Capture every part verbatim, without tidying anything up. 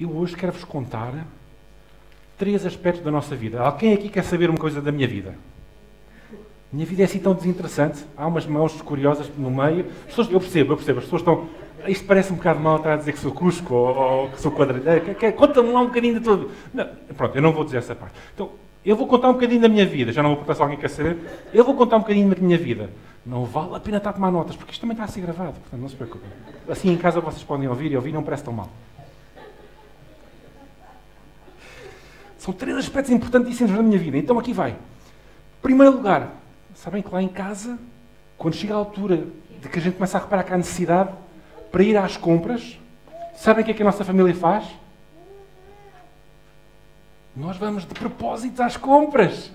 Eu hoje quero-vos contar três aspectos da nossa vida. Alguém aqui quer saber uma coisa da minha vida? Minha vida é assim tão desinteressante. Há umas mãos curiosas no meio. Pessoas, eu percebo, eu percebo. As pessoas estão... Isto parece um bocado mal estar a dizer que sou cusco ou, ou que sou quadrilheiro. Conta-me lá um bocadinho de tudo. Não, pronto, eu não vou dizer essa parte. Então, eu vou contar um bocadinho da minha vida. Já não vou perguntar se alguém quer saber. Eu vou contar um bocadinho da minha vida. Não vale a pena estar a tomar notas, porque isto também está a ser gravado. Portanto, não se preocupem. Assim, em casa, vocês podem ouvir e ouvir. Não parece tão mal. São três aspectos importantíssimos da minha vida. Então, aqui vai. Primeiro lugar. Sabem que lá em casa, quando chega a altura de que a gente começa a reparar que há necessidade para ir às compras, sabem o que é que a nossa família faz? Nós vamos de propósito às compras.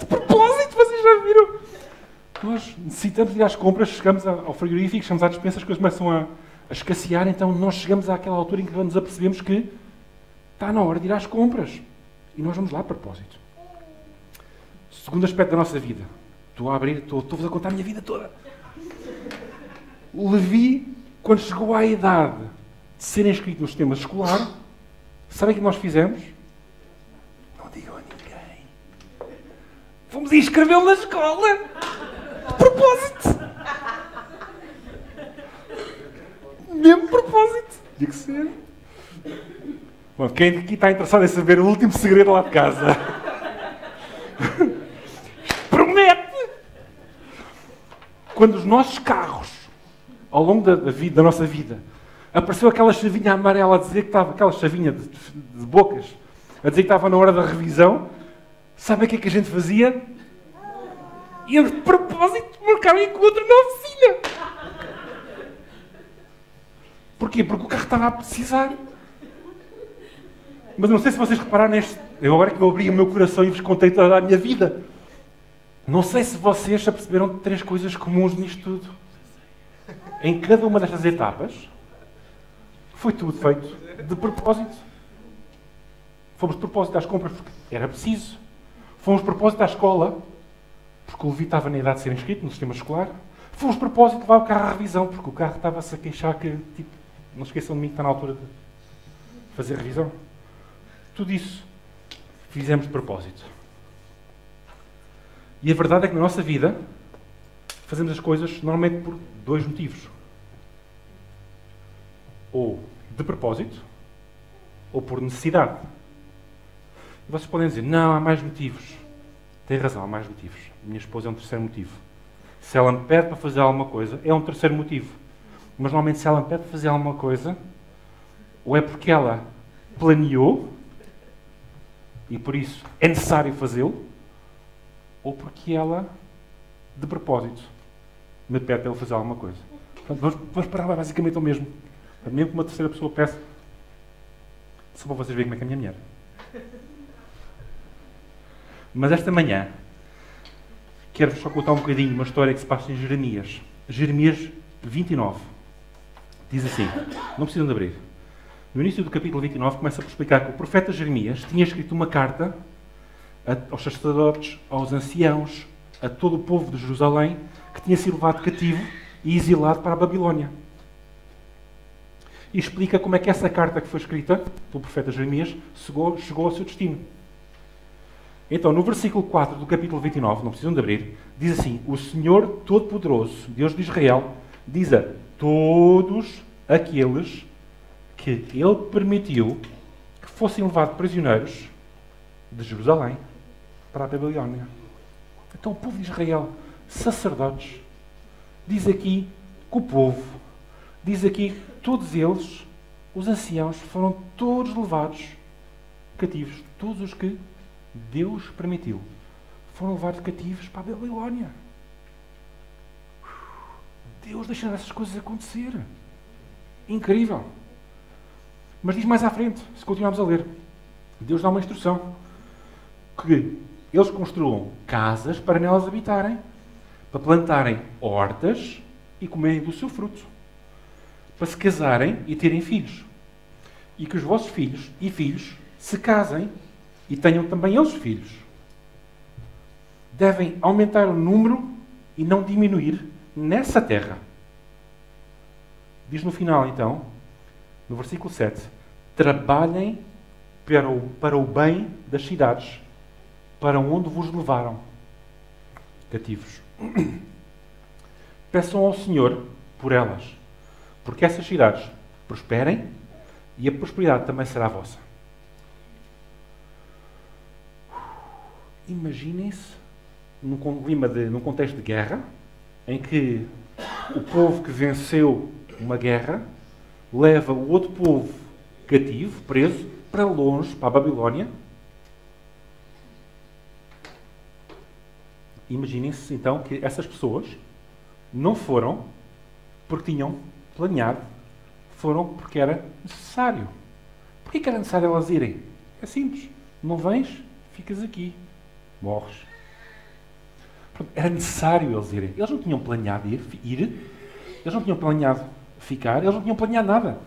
De propósito, vocês já viram? Nós necessitamos ir às compras, chegamos ao frigorífico, chegamos à despensa, as coisas começam a, a escassear, então nós chegamos àquela altura em que nos apercebemos que está na hora de ir às compras. E nós vamos lá a propósito. Segundo aspecto da nossa vida. Estou a abrir, estou-vos a contar a minha vida toda. Levi, quando chegou à idade de ser inscrito no sistema escolar, sabem o que nós fizemos? Não digam a ninguém. Fomos inscrevê-lo na escola. De propósito. Mesmo propósito. Tinha que ser. Bom, quem aqui está interessado em saber o último segredo lá de casa? Quando os nossos carros, ao longo da, da, vida, da nossa vida, apareceu aquela chavinha amarela a dizer que estava, aquela chavinha de, de bocas, a dizer que estava na hora da revisão, sabe o que é que a gente fazia? Eu, de propósito, marcava um encontro na oficina. Porquê? Porque o carro estava a precisar. Mas não sei se vocês repararam neste... Eu agora que eu abri o meu coração e vos contei toda a minha vida. Não sei se vocês se aperceberam de três coisas comuns nisto tudo. Em cada uma destas etapas, foi tudo feito de propósito. Fomos de propósito às compras porque era preciso. Fomos de propósito à escola, porque o Levi estava na idade de ser inscrito no sistema escolar. Fomos de propósito levar o carro à revisão, porque o carro estava-se a queixar que, tipo, não esqueçam de mim que está na altura de fazer revisão. Tudo isso fizemos de propósito. E a verdade é que na nossa vida fazemos as coisas normalmente por dois motivos. Ou de propósito, ou por necessidade. E vocês podem dizer, não, há mais motivos. Tem razão, há mais motivos. Minha esposa é um terceiro motivo. Se ela me pede para fazer alguma coisa, é um terceiro motivo. Mas normalmente se ela me pede para fazer alguma coisa, ou é porque ela planeou, e por isso é necessário fazê-lo, ou porque ela, de propósito, me pede para ele fazer alguma coisa. Portanto, vamos, vamos parar lá basicamente ao mesmo. Mesmo que uma terceira pessoa peça, só para vocês verem como é que é a minha mulher. Mas esta manhã, quero-vos só contar um bocadinho uma história que se passa em Jeremias. Jeremias vinte e nove. Diz assim, não precisam de abrir. No início do capítulo vinte e nove começa por explicar que o profeta Jeremias tinha escrito uma carta aos sacerdotes, aos anciãos, a todo o povo de Jerusalém, que tinha sido levado cativo e exilado para a Babilónia. E explica como é que essa carta que foi escrita pelo profeta Jeremias chegou, chegou ao seu destino. Então, no versículo quatro do capítulo vinte e nove, não precisam de abrir, diz assim, o Senhor Todo-Poderoso, Deus de Israel, diz a todos aqueles que Ele permitiu que fossem levados prisioneiros de Jerusalém para a Babilónia. Então o povo de Israel, sacerdotes, diz aqui que o povo, diz aqui que todos eles, os anciãos, foram todos levados cativos. Todos os que Deus permitiu foram levados cativos para a Babilónia. Deus deixando essas coisas acontecer. Incrível. Mas diz mais à frente, se continuarmos a ler, Deus dá uma instrução. Que eles construam casas para nelas habitarem, para plantarem hortas e comerem do seu fruto, para se casarem e terem filhos, e que os vossos filhos e filhos se casem e tenham também eles filhos. Devem aumentar o número e não diminuir nessa terra. Diz no final, então, no versículo sete, trabalhem para o, para o bem das cidades, para onde vos levaram, cativos. Peçam ao Senhor por elas, porque essas cidades prosperem e a prosperidade também será vossa. Imaginem-se num clima de, num contexto de guerra, em que o povo que venceu uma guerra leva o outro povo cativo, preso, para longe, para a Babilónia. Imaginem-se, então, que essas pessoas não foram porque tinham planeado, foram porque era necessário. Porquê que era necessário elas irem? É simples. Não vens, ficas aqui. Morres. Era necessário eles irem. Eles não tinham planeado ir, ir. Eles não tinham planeado ficar. Eles não tinham planeado nada.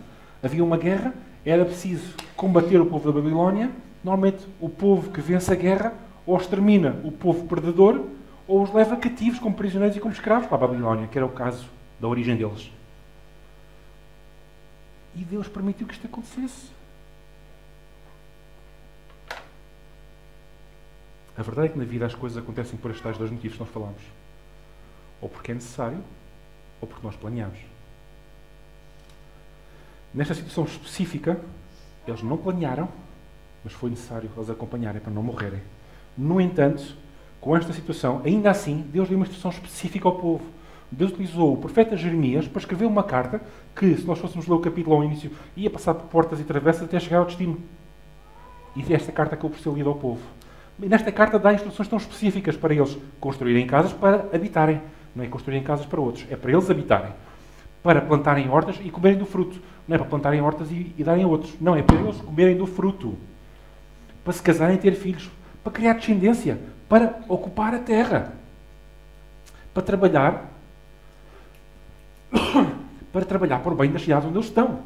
Havia uma guerra, era preciso combater o povo da Babilónia. Normalmente, o povo que vence a guerra ou extermina o povo perdedor, ou os leva cativos como prisioneiros e como escravos para a Babilónia, que era o caso da origem deles. E Deus permitiu que isto acontecesse. A verdade é que na vida as coisas acontecem por estes dois motivos que nós falamos. Ou porque é necessário, ou porque nós planeamos. Nesta situação específica, eles não planearam, mas foi necessário eles acompanharem para não morrerem. No entanto, com esta situação, ainda assim, Deus deu uma instrução específica ao povo. Deus utilizou o profeta Jeremias para escrever uma carta que, se nós fôssemos ler o capítulo ao início, ia passar por portas e travessas até chegar ao destino. E esta carta acabou por ser lida ao povo. E nesta carta dá instruções tão específicas para eles construírem casas para habitarem. Não é construírem casas para outros, é para eles habitarem. Para plantarem hortas e comerem do fruto. Não é para plantarem hortas e, e darem a outros. Não, é para eles comerem do fruto. Para se casarem e ter filhos. Para criar descendência, para ocupar a terra, para trabalhar, para trabalhar por bem das cidades onde eles estão.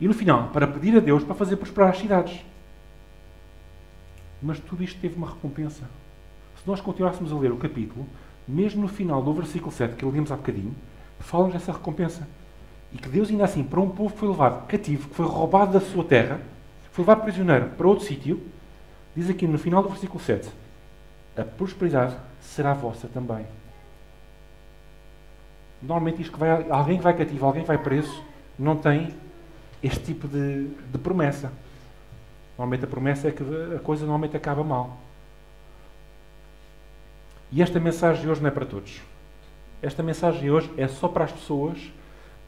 E no final, para pedir a Deus para fazer prosperar as cidades. Mas tudo isto teve uma recompensa. Se nós continuássemos a ler o capítulo, mesmo no final do versículo sete, que lemos há bocadinho, fala-nos dessa recompensa. E que Deus ainda assim, para um povo que foi levado cativo, que foi roubado da sua terra, foi levado prisioneiro para outro sítio, diz aqui no final do versículo sete, a prosperidade será vossa também. Normalmente isto que vai, alguém que vai cativo, alguém que vai preso, não tem este tipo de, de promessa. Normalmente a promessa é que a coisa normalmente acaba mal. E esta mensagem de hoje não é para todos. Esta mensagem de hoje é só para as pessoas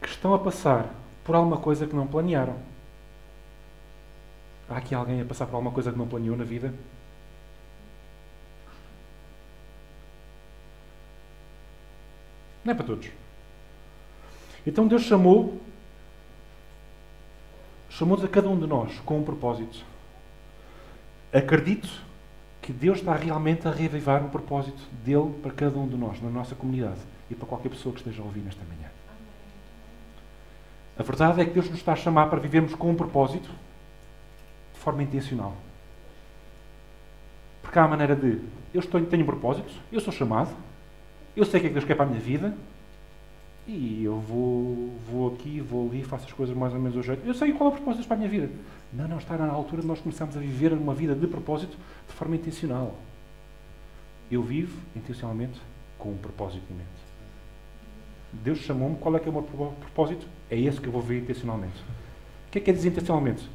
que estão a passar por alguma coisa que não planearam. Há aqui alguém a passar por alguma coisa que não planeou na vida? Não é para todos. Então Deus chamou, chamou-nos a cada um de nós com um propósito. Acredito que Deus está realmente a reavivar o propósito dele para cada um de nós, na nossa comunidade e para qualquer pessoa que esteja a ouvir nesta manhã. A verdade é que Deus nos está a chamar para vivermos com um propósito, de forma intencional. Porque há a maneira de, eu estou, tenho propósitos, eu sou chamado, eu sei o que é que Deus quer para a minha vida, e eu vou, vou aqui, vou ali, faço as coisas mais ou menos do jeito. Eu sei qual é o propósito para a minha vida. Não, não, está na altura de nós começarmos a viver uma vida de propósito, de forma intencional. Eu vivo, intencionalmente, com um propósito em mente. Deus chamou-me, qual é que é o meu propósito? É esse que eu vou viver intencionalmente. O que é que é dizer intencionalmente?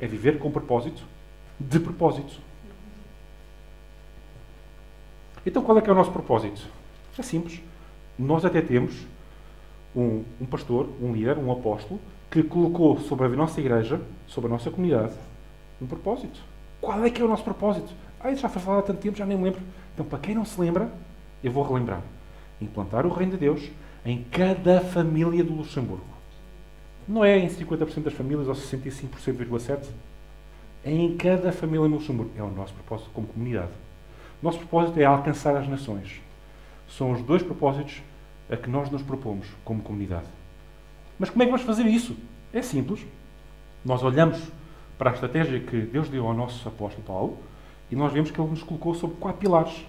É viver com propósito, de propósito. Então qual é que é o nosso propósito? É simples. Nós até temos um, um pastor, um líder, um apóstolo, que colocou sobre a nossa igreja, sobre a nossa comunidade, um propósito. Qual é que é o nosso propósito? Ah, isso já foi falado há tanto tempo, já nem me lembro. Então, para quem não se lembra, eu vou relembrar. Implantar o reino de Deus em cada família do Luxemburgo. Não é em cinquenta por cento das famílias ou sessenta e cinco vírgula sete por cento. É em cada família no Luxemburgo. É o nosso propósito como comunidade. O nosso propósito é alcançar as nações. São os dois propósitos a que nós nos propomos como comunidade. Mas como é que vamos fazer isso? É simples. Nós olhamos para a estratégia que Deus deu ao nosso apóstolo Paulo e nós vemos que ele nos colocou sobre quatro pilares.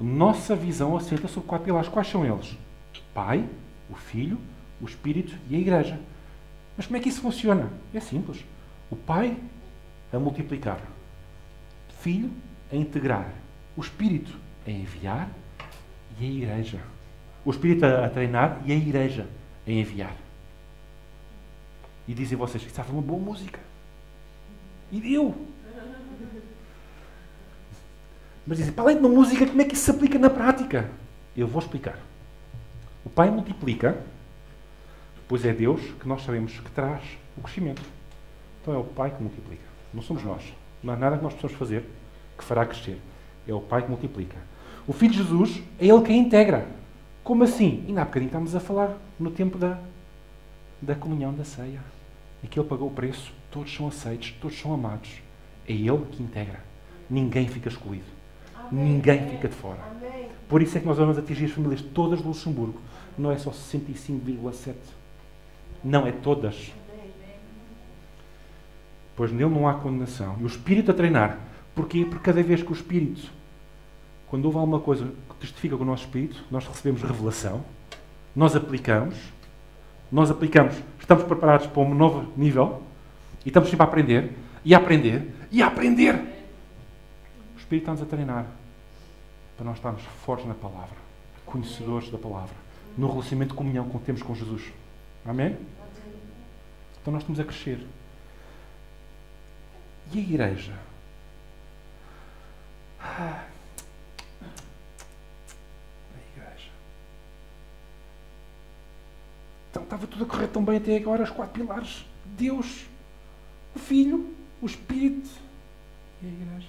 Nossa visão assenta sobre quatro pilares. Quais são eles? O Pai, o Filho, o Espírito e a Igreja. Mas como é que isso funciona? É simples. O pai a multiplicar, filho a integrar, o espírito a enviar e a igreja. O espírito a treinar e a igreja a enviar. E dizem vocês, isso estava uma boa música. E deu. Mas dizem, para além de uma música, como é que isso se aplica na prática? Eu vou explicar. O Pai multiplica, pois é Deus que nós sabemos que traz o crescimento. Então é o Pai que multiplica, não somos nós. Não há nada que nós possamos fazer que fará crescer. É o Pai que multiplica. O Filho de Jesus é Ele que a integra. Como assim? Ainda há bocadinho estamos a falar no tempo da, da comunhão da ceia. E que Ele pagou o preço, todos são aceitos, todos são amados. É Ele que integra. Ninguém fica excluído. Amém. Ninguém fica de fora. Amém. Por isso é que nós vamos atingir as famílias todas do Luxemburgo. Não é só sessenta e cinco vírgula sete. Não, é todas. Amém. Pois nele não há condenação. E o Espírito a treinar. Porquê? Porque cada vez que o Espírito, quando houve alguma coisa que testifica com o nosso Espírito, nós recebemos revelação, nós aplicamos, nós aplicamos, estamos preparados para um novo nível e estamos sempre a aprender, e a aprender, e a aprender. O Espírito está-nos a treinar para nós estarmos fortes na palavra, conhecedores da palavra, no relacionamento de comunhão que temos com Jesus. Amém? Então nós estamos a crescer. E a igreja? Ah. Estava tudo a correr tão bem até agora, os quatro pilares. Deus, o Filho, o Espírito e a Igreja.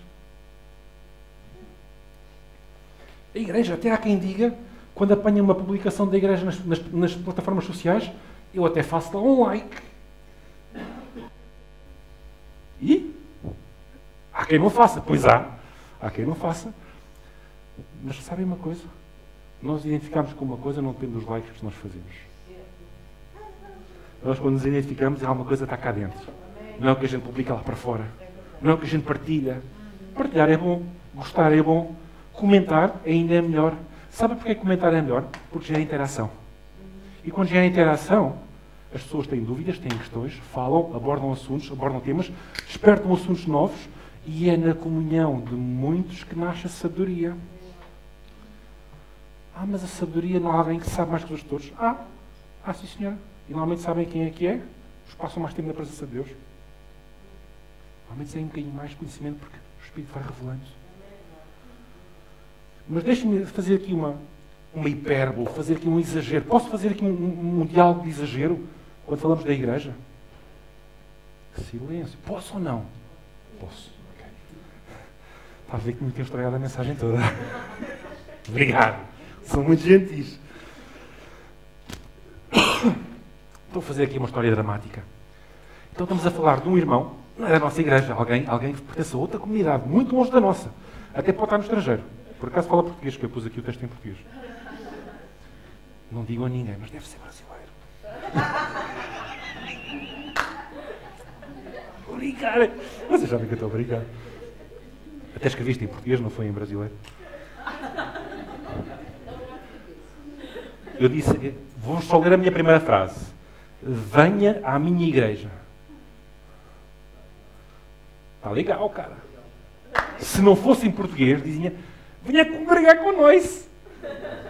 A Igreja, até há quem diga, quando apanha uma publicação da Igreja nas, nas, nas plataformas sociais, eu até faço lá um like. E? Há quem não faça. Pois há. Há quem não faça. Mas sabem uma coisa? Nós identificarmos com uma coisa não depende dos likes que nós fazemos. Nós, quando nos identificamos, alguma coisa está cá dentro. Não é o que a gente publica lá para fora. Não é o que a gente partilha. Partilhar é bom. Gostar é bom. Comentar ainda é melhor. Sabe porquê comentar é melhor? Porque gera interação. E quando gera interação, as pessoas têm dúvidas, têm questões, falam, abordam assuntos, abordam temas, despertam assuntos novos e é na comunhão de muitos que nasce a sabedoria. Ah, mas a sabedoria não há alguém que sabe mais que os todos. Ah, ah, sim senhora. E normalmente sabem quem é que é? Os passam mais tempo na presença de Deus. Normalmente têm um bocadinho mais de conhecimento porque o Espírito vai revelando. Mas deixem-me fazer aqui uma, uma hipérbole, fazer aqui um exagero. Posso fazer aqui um, um, um diálogo de exagero quando falamos da igreja? Silêncio. Posso ou não? Posso. Okay. Está a ver que me tinha estragado a mensagem toda. Obrigado. São muito gentis. Estou a fazer aqui uma história dramática. Então estamos a falar de um irmão, não é da nossa igreja, alguém, alguém que pertence a outra comunidade, muito longe da nossa. Até pode estar no estrangeiro. Por acaso fala português, que eu pus aqui o texto em português. Não digo a ninguém, mas deve ser brasileiro. Obrigado. Vocês sabem que eu estou a brincar. Até escreviste em português, não foi em brasileiro. Eu disse, vou só ler a minha primeira frase. Venha à minha igreja. Está legal, cara. Se não fosse em português, dizia, venha congregar com nós.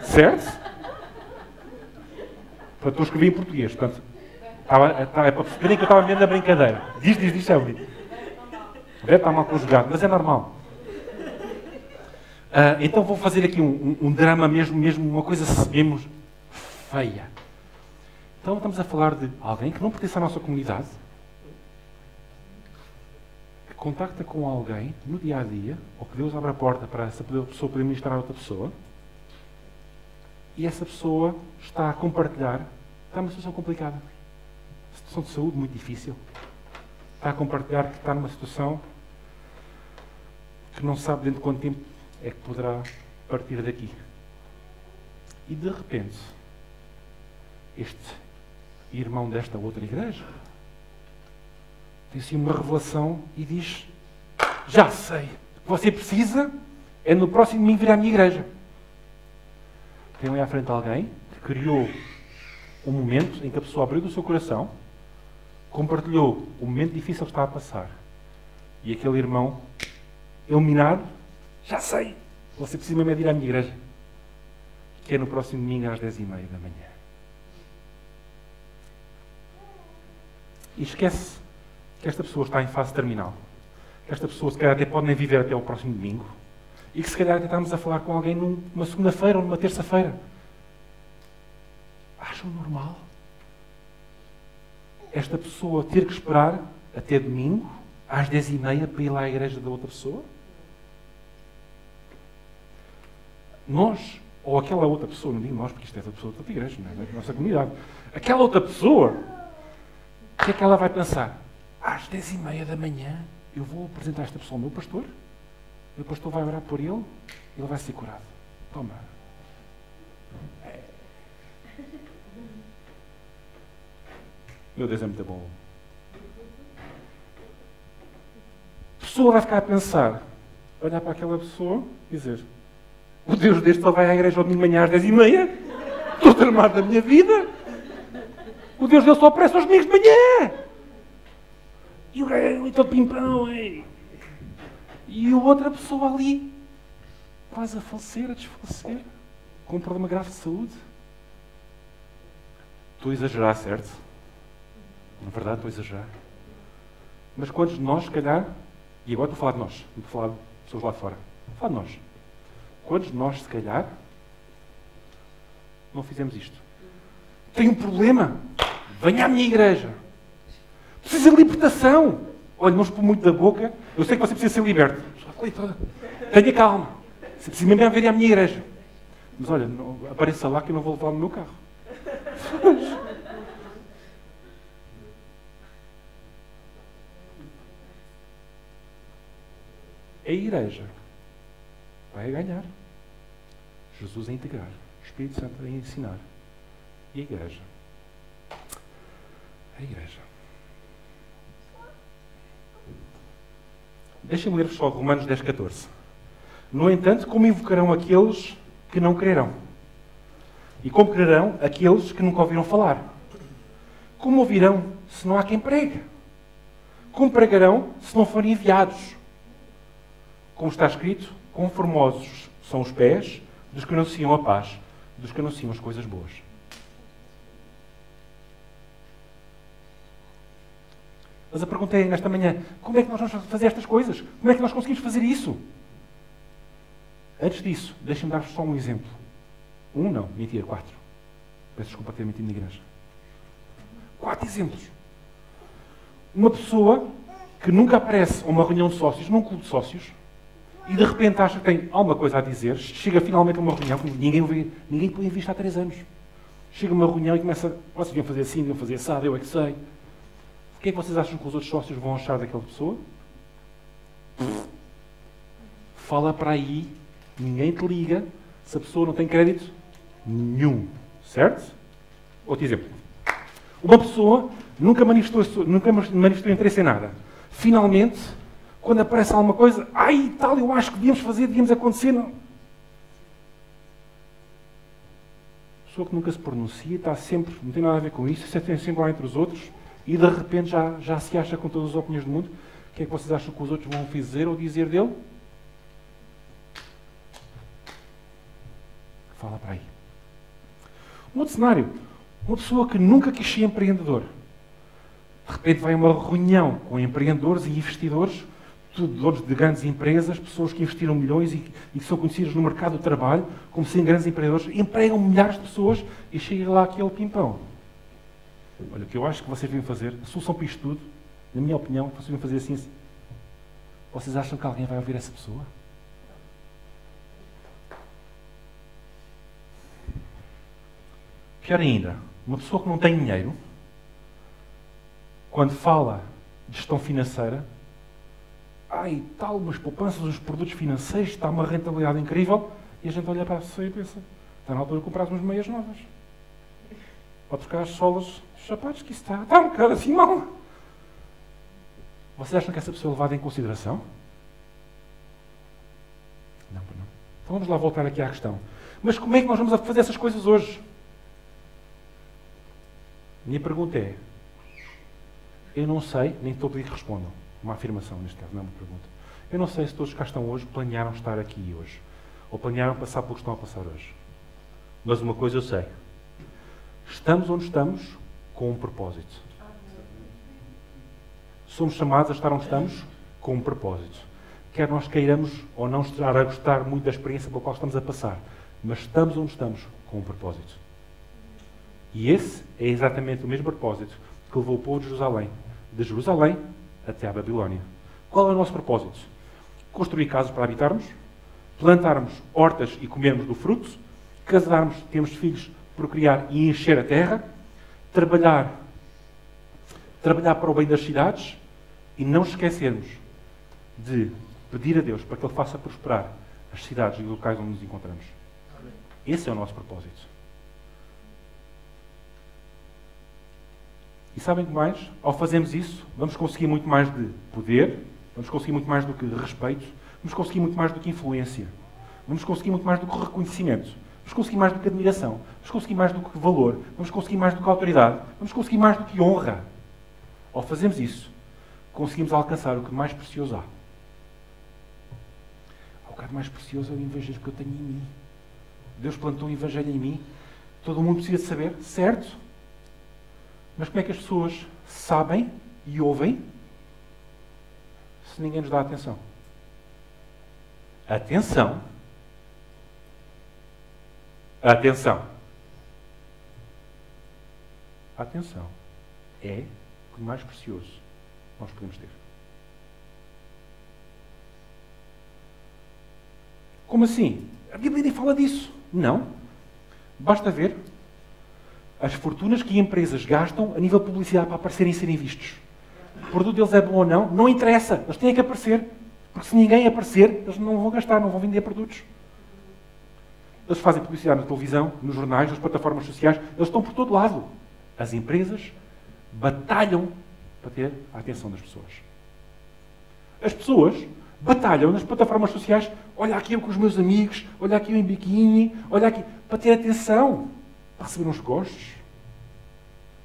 Certo? Portanto, eu escrevi em português. Portanto, estava, estava, é para perceberem que eu estava vendo a brincadeira. Diz, diz, diz, sabe? Deve estar mal conjugado, mas é normal. Ah, então vou fazer aqui um, um, um drama mesmo, mesmo, uma coisa mesmo feia. Então estamos a falar de alguém que não pertence à nossa comunidade, que contacta com alguém no dia-a-dia, ou que Deus abre a porta para essa pessoa poder ministrar a outra pessoa, e essa pessoa está a compartilhar, está numa situação complicada, uma situação de saúde muito difícil, está a compartilhar que está numa situação que não sabe dentro de quanto tempo é que poderá partir daqui. E de repente, este irmão desta outra igreja tem assim uma revelação e diz, já sei, você precisa é no próximo domingo vir à minha igreja. Tem ali à frente alguém que criou um momento em que a pessoa abriu do seu coração, compartilhou o momento difícil que está a passar. E aquele irmão, iluminado, já sei, você precisa mesmo é de ir à minha igreja, que é no próximo domingo às dez e meia da manhã. E esquece que esta pessoa está em fase terminal, que esta pessoa se calhar até pode nem viver até ao próximo domingo, e que se calhar até estamos a falar com alguém numa segunda-feira ou numa terça-feira. Acham normal esta pessoa ter que esperar até domingo, às dez e meia, para ir lá à igreja da outra pessoa? Nós, ou aquela outra pessoa, não digo nós, porque isto é da pessoa da outra igreja, não é da nossa comunidade. Aquela outra pessoa, o que é que ela vai pensar? Às dez e meia da manhã, eu vou apresentar esta pessoa ao meu pastor, o meu pastor vai orar por ele, ele vai ser curado. Toma. Meu Deus, é muito bom. A pessoa vai ficar a pensar, olhar para aquela pessoa e dizer: o Deus deste só vai à igreja ao domingo de manhã às dez e meia. Estou tramado da minha vida. O Deus dele só aparece aos domingos de manhã. E o gajo ali todo pimpão. Ei. E outra pessoa ali, quase a falecer, a desfalecer, com um problema grave de saúde. Estou a exagerar, certo? Na verdade, estou a exagerar. Mas quantos de nós, se calhar, e agora estou a falar de nós, não estou a falar de pessoas lá de fora, estou a falar de nós. Quantos de nós, se calhar, não fizemos isto? Tenho um problema? Venha à minha igreja. Precisa de libertação. Olha, não expor muito da boca. Eu sei que você precisa ser liberto. Tenha calma. Você precisa mesmo vir à minha igreja. Mas olha, não, apareça lá que eu não vou levar no meu carro. A igreja vai ganhar. Jesus a integrar, o Espírito Santo a ensinar. E a igreja? A igreja. Deixem-me ler-vos só Romanos dez, catorze. No entanto, como invocarão aqueles que não crerão? E como crerão aqueles que nunca ouviram falar? Como ouvirão se não há quem pregue? Como pregarão se não forem enviados? Como está escrito, quão formosos são os pés dos que anunciam a paz, dos que anunciam as coisas boas. Mas a pergunta é, nesta manhã, como é que nós vamos fazer estas coisas? Como é que nós conseguimos fazer isso? Antes disso, deixem-me dar-vos só um exemplo. Um não, mentira, quatro. Peço desculpa ter mentido na igreja. Quatro exemplos. Uma pessoa que nunca aparece a uma reunião de sócios, num clube de sócios, e de repente acha que tem alguma coisa a dizer, chega finalmente a uma reunião, que ninguém ouve, ninguém põe em vista há três anos. Chega a uma reunião e começa, vocês deviam fazer assim, deviam fazer assado, eu é que sei. O que é que vocês acham que os outros sócios vão achar daquela pessoa? Fala para aí, ninguém te liga, se a pessoa não tem crédito nenhum. Certo? Outro exemplo. Uma pessoa nunca manifestou, nunca manifestou interesse em nada. Finalmente, quando aparece alguma coisa, ai, tal, eu acho que devíamos fazer, devíamos acontecer. Não. A pessoa que nunca se pronuncia, está sempre, não tem nada a ver com isso, se tem sempre lá entre os outros. E de repente já, já se acha com todas as opiniões do mundo. O que é que vocês acham que os outros vão fazer ou dizer dele? Fala para aí. Um outro cenário. Uma pessoa que nunca quis ser empreendedor. De repente vai a uma reunião com empreendedores e investidores, tudo donos de grandes empresas, pessoas que investiram milhões e, e que são conhecidas no mercado do trabalho como sendo grandes empreendedores, empregam milhares de pessoas e chega lá aquele pimpão. Olha, o que eu acho que vocês vêm fazer, a solução para isto tudo, na minha opinião, vocês vêm fazer assim, assim. Vocês acham que alguém vai ouvir essa pessoa? Pior ainda, uma pessoa que não tem dinheiro, quando fala de gestão financeira, ai, tal, umas poupanças, uns produtos financeiros, está uma rentabilidade incrível, e a gente olha para a pessoa e pensa, está na altura de comprar umas meias novas. Ou trocar as solas dos sapatos, que isso está, está um bocado assim mal. Vocês acham que essa pessoa é levada em consideração? Não, não. Então vamos lá voltar aqui à questão. Mas como é que nós vamos fazer essas coisas hoje? Minha pergunta é, Eu não sei, nem estou a pedir que respondam. Uma afirmação, neste caso, não é uma pergunta. Eu não sei se todos que cá estão hoje planearam estar aqui hoje. Ou planearam passar pelo que estão a passar hoje. Mas uma coisa eu sei. Estamos onde estamos com um propósito. Somos chamados a estar onde estamos com um propósito. Quer nós queiramos ou não estar a gostar muito da experiência pela qual estamos a passar, mas estamos onde estamos com um propósito. E esse é exatamente o mesmo propósito que levou o povo de Jerusalém, de Jerusalém até à Babilónia. Qual é o nosso propósito? Construir casas para habitarmos, plantarmos hortas e comermos do fruto, casarmos, termos filhos, procriar e encher a terra, trabalhar, trabalhar para o bem das cidades e não esquecermos de pedir a Deus para que Ele faça prosperar as cidades e os locais onde nos encontramos. Esse é o nosso propósito. E sabem que mais? Ao fazermos isso, vamos conseguir muito mais de poder, vamos conseguir muito mais do que respeito, vamos conseguir muito mais do que influência, vamos conseguir muito mais do que reconhecimento, vamos conseguir mais do que admiração, vamos conseguir mais do que valor, vamos conseguir mais do que autoridade, vamos conseguir mais do que honra. Ao fazermos isso, conseguimos alcançar o que mais precioso há. O que mais precioso é o evangelho que eu tenho em mim. Deus plantou um evangelho em mim. Todo mundo precisa de saber, certo? Mas como é que as pessoas sabem e ouvem se ninguém nos dá atenção? Atenção. Atenção. Atenção. É o mais precioso que nós podemos ter. Como assim? A Bíblia nem fala disso. Não. Basta ver as fortunas que empresas gastam a nível de publicidade para aparecerem e serem vistos. O produto deles é bom ou não, não interessa. Eles têm que aparecer. Porque se ninguém aparecer, eles não vão gastar, não vão vender produtos. Eles fazem publicidade na televisão, nos jornais, nas plataformas sociais. Eles estão por todo lado. As empresas batalham para ter a atenção das pessoas. As pessoas batalham nas plataformas sociais. Olha aqui eu com os meus amigos, olha aqui eu em biquíni, olha aqui... Para ter atenção, para receber uns gostos.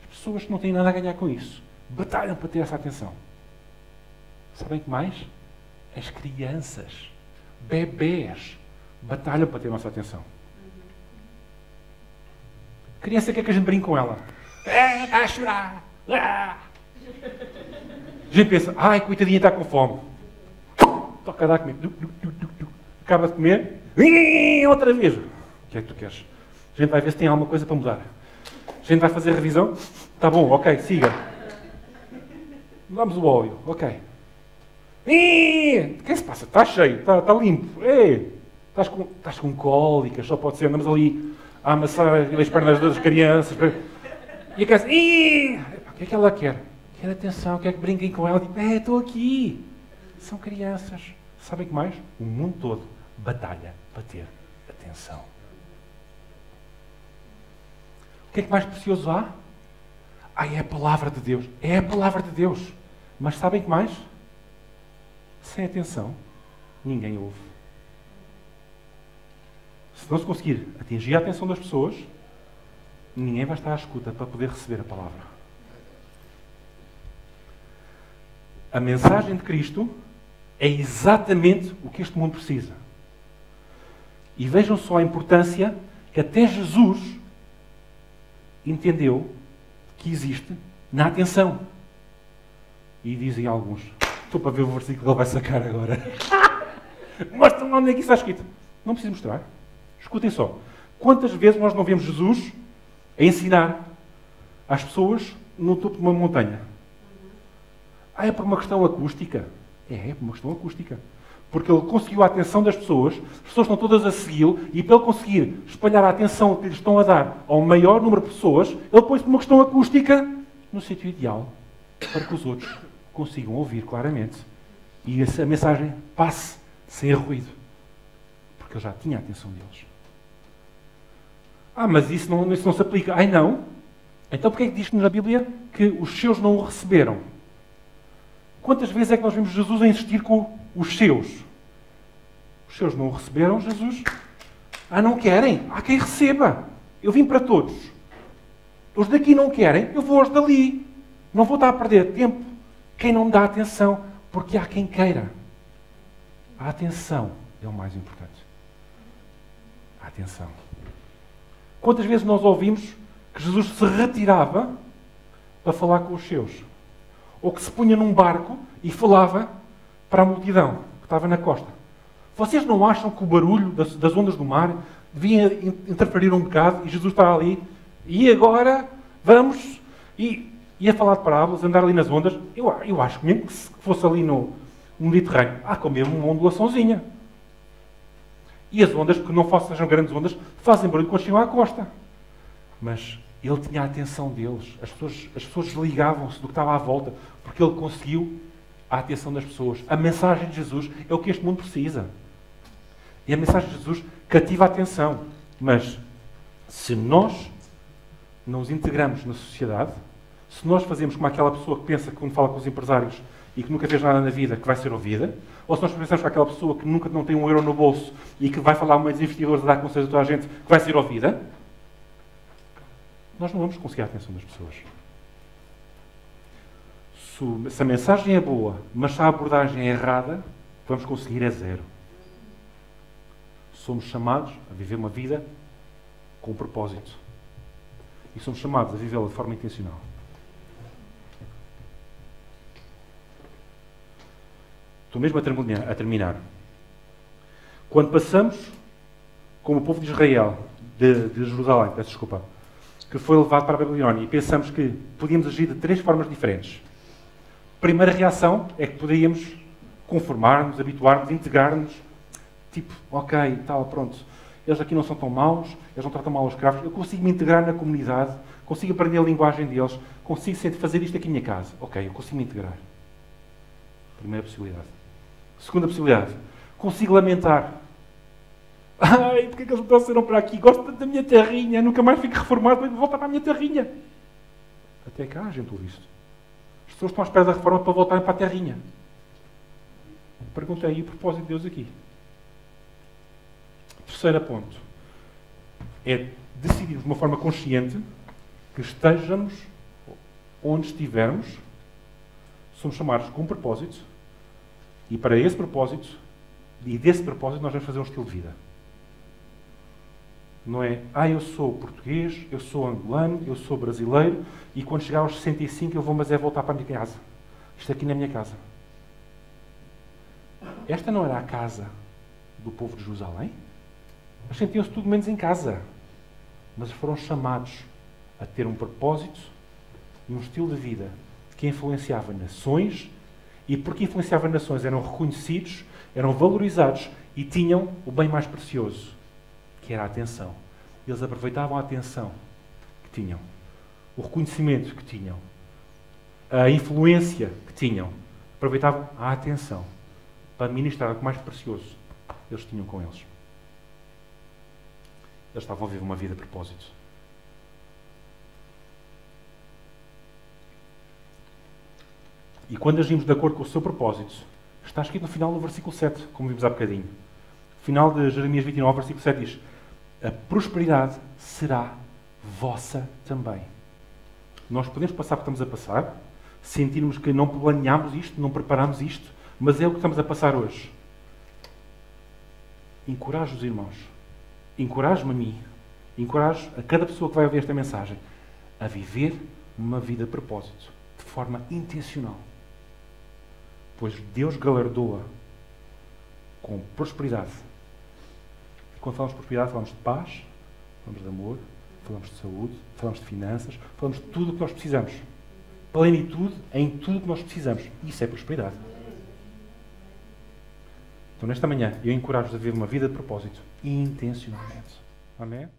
As pessoas que não têm nada a ganhar com isso batalham para ter essa atenção. Sabem que mais? As crianças, bebés, batalham para ter a nossa atenção. Criança, quer que a gente brinque com ela? É, está a chorar! Ah! A gente pensa, ai, coitadinha, está com fome. Toca a dar a comer. Acaba de comer. Outra vez. O que é que tu queres? A gente vai ver se tem alguma coisa para mudar. A gente vai fazer a revisão. Está bom, ok, siga. Mudamos o óleo, ok. O que se passa? Está cheio, está, está limpo. Ei, estás, com, estás com cólicas, só pode ser. Andamos ali a amassar as pernas das crianças. E a criança, o que é que ela quer? Quer atenção, quer que brinquem com ela. É, estou aqui. São crianças. Sabem que mais? O mundo todo batalha para ter atenção. O que é que mais precioso há? Ah, é a palavra de Deus. É a palavra de Deus. Mas sabem que mais? Sem atenção, ninguém ouve. Se não se conseguir atingir a atenção das pessoas, ninguém vai estar à escuta para poder receber a palavra. A mensagem de Cristo é exatamente o que este mundo precisa. E vejam só a importância que até Jesus entendeu que existe na atenção. E dizem alguns, estou para ver o versículo que ele vai sacar agora. Mostra-me onde é que isso está escrito. Não preciso mostrar. Escutem só. Quantas vezes nós não vemos Jesus a ensinar às pessoas no topo de uma montanha? Ah, é por uma questão acústica? É, é por uma questão acústica. Porque ele conseguiu a atenção das pessoas, as pessoas estão todas a segui-lo, e para ele conseguir espalhar a atenção que lhes estão a dar ao maior número de pessoas, ele pôs por uma questão acústica no sítio ideal, para que os outros consigam ouvir claramente e a mensagem passe sem ruído. Porque ele já tinha a atenção deles. Ah, mas isso não, isso não se aplica. Ai, não? Então porquê é que diz-nos na Bíblia que os seus não o receberam? Quantas vezes é que nós vimos Jesus a insistir com os seus? Os seus não o receberam, Jesus? Ah, não querem? Há quem receba. Eu vim para todos. Os daqui não querem, eu vou aos dali. Não vou estar a perder tempo quem não me dá atenção, porque há quem queira. A atenção é o mais importante. A atenção. Quantas vezes nós ouvimos que Jesus se retirava para falar com os seus? Ou que se punha num barco e falava para a multidão que estava na costa. Vocês não acham que o barulho das, das ondas do mar devia interferir um bocado e Jesus está ali e agora vamos... E ia falar de parábolas, andar ali nas ondas. Eu, eu acho que mesmo que se fosse ali no, no Mediterrâneo, há com mesmo uma ondulaçãozinha. E as ondas, que não sejam grandes ondas, fazem barulho quando chegam à costa. Mas ele tinha a atenção deles. As pessoas, as pessoas desligavam-se do que estava à volta, porque ele conseguiu a atenção das pessoas. A mensagem de Jesus é o que este mundo precisa. E a mensagem de Jesus cativa a atenção. Mas se nós não nos integramos na sociedade, se nós fazemos como aquela pessoa que pensa que quando fala com os empresários e que nunca fez nada na vida, que vai ser ouvida, ou se nós pensamos com aquela pessoa que nunca não tem um euro no bolso e que vai falar a meios investidores a dar conselhos a toda a gente, que vai ser ouvida, nós não vamos conseguir a atenção das pessoas. Se a mensagem é boa, mas se a abordagem é errada, vamos conseguir é zero. Somos chamados a viver uma vida com um propósito. E somos chamados a vivê-la de forma intencional. Estou mesmo a terminar. Quando passamos, como o povo de Israel, de, de Jerusalém, peço desculpa, que foi levado para a Babilónia, e pensamos que podíamos agir de três formas diferentes. A primeira reação é que poderíamos conformar-nos, habituar-nos, integrar-nos. Tipo, ok, tal, pronto. Eles aqui não são tão maus, eles não tratam mal os escravos. Eu consigo me integrar na comunidade, consigo aprender a linguagem deles, consigo fazer isto aqui em minha casa. Ok, eu consigo me integrar. Primeira possibilidade. Segunda possibilidade. Consigo lamentar. Ai, porque é que eles me trouxeram para aqui? Gosto tanto da minha terrinha, nunca mais fico reformado, tenho que voltar para a minha terrinha. Até cá, gente, ouve isto. As pessoas estão à espera da reforma para voltarem para a terrinha. Perguntei aí o propósito de Deus aqui. Terceiro ponto é decidirmos de uma forma consciente que estejamos onde estivermos, somos chamados com um propósito e para esse propósito e desse propósito nós vamos fazer um estilo de vida. Não é, ah, eu sou português, eu sou angolano, eu sou brasileiro e quando chegar aos sessenta e cinco eu vou mas é voltar para a minha casa. Isto aqui na minha casa. Esta não era a casa do povo de Jerusalém? Eles sentiam-se tudo menos em casa. Mas foram chamados a ter um propósito e um estilo de vida que influenciava nações. E porque influenciava nações, eram reconhecidos, eram valorizados e tinham o bem mais precioso, que era a atenção. Eles aproveitavam a atenção que tinham, o reconhecimento que tinham, a influência que tinham. Aproveitavam a atenção para ministrar o que mais precioso eles tinham com eles. Eles estavam a viver uma vida de propósito. E quando agimos de acordo com o seu propósito, está escrito no final do versículo sete, como vimos há bocadinho. No final de Jeremias vinte e nove, versículo sete diz: a prosperidade será vossa também. Nós podemos passar o que estamos a passar, sentirmos que não planeámos isto, não preparámos isto, mas é o que estamos a passar hoje. Encoraje os irmãos. Encorajo-me a mim, encorajo a cada pessoa que vai ouvir esta mensagem a viver uma vida de propósito, de forma intencional. Pois Deus galardoa com prosperidade. E quando falamos de prosperidade, falamos de paz, falamos de amor, falamos de saúde, falamos de finanças, falamos de tudo o que nós precisamos. Plenitude em tudo o que nós precisamos. Isso é prosperidade. Então, nesta manhã, eu encorajo-vos a viver uma vida de propósito intencionalmente. Amém?